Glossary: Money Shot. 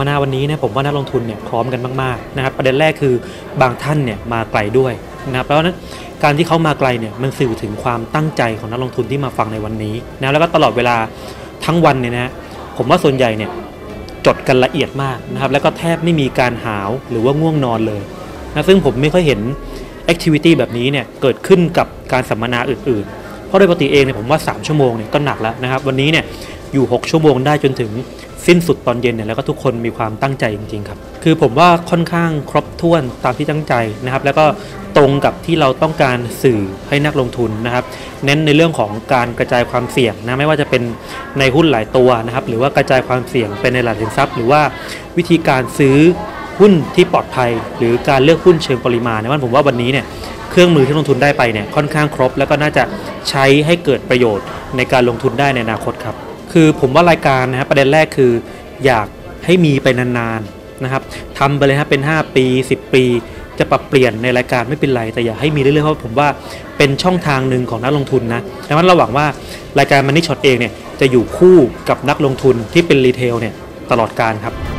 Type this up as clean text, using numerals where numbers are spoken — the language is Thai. มนาวันนี้เนี่ยผมว่านักลงทุนเนี่ยพร้อมกันมากๆนะครับประเด็นแรกคือบางท่านเนี่ยมาไกลด้วยนะครับแล้วนั้นการที่เขามาไกลเนี่ยมันสื่อถึงความตั้งใจของนักลงทุนที่มาฟังในวันนี้นะแล้วก็ตลอดเวลาทั้งวันเนี่ยนะผมว่าส่วนใหญ่เนี่ยจดกันละเอียดมากนะครับแล้วก็แทบไม่มีการหาวหรือว่าง่วงนอนเลยนะซึ่งผมไม่ค่อยเห็น activity แบบนี้เนี่ยเกิดขึ้นกับการสัมมนาอื่นๆเพราะโดยปกติเองเนี่ยผมว่า3ชั่วโมงเนี่ยก็หนักแล้วนะครับวันนี้เนี่ยอยู่6ชั่วโมงได้จนถึงสิ้นสุดตอนเย็นเนี่ยแล้วก็ทุกคนมีความตั้งใจจริงๆครับคือผมว่าค่อนข้างครบถ้วนตามที่ตั้งใจนะครับแล้วก็ตรงกับที่เราต้องการสื่อให้นักลงทุนนะครับเน้นในเรื่องของการกระจายความเสี่ยงนะไม่ว่าจะเป็นในหุ้นหลายตัวนะครับหรือว่ากระจายความเสี่ยงเป็นในหลายสินทรัพย์หรือว่าวิธีการซื้อหุ้นที่ปลอดภัยหรือการเลือกหุ้นเชิงปริมาณนะผมว่าวันนี้เนี่ยเครื่องมือที่ลงทุนได้ไปเนี่ยค่อนข้างครบแล้วก็น่าจะใช้ให้เกิดประโยชน์ในการลงทุนได้ในอนาคตครับคือผมว่ารายการนะครับประเด็นแรกคืออยากให้มีไปนานๆนะครับทำไปเลยครับเป็น5ปี10ปีจะปรับเปลี่ยนในรายการไม่เป็นไรแต่อยากให้มีเรื่อยๆเพราะผมว่าเป็นช่องทางหนึ่งของนักลงทุนนะดังนั้นเราหวังว่ารายการMoney Shotเองเนี่ยจะอยู่คู่กับนักลงทุนที่เป็นรีเทลเนี่ยตลอดกาลครับ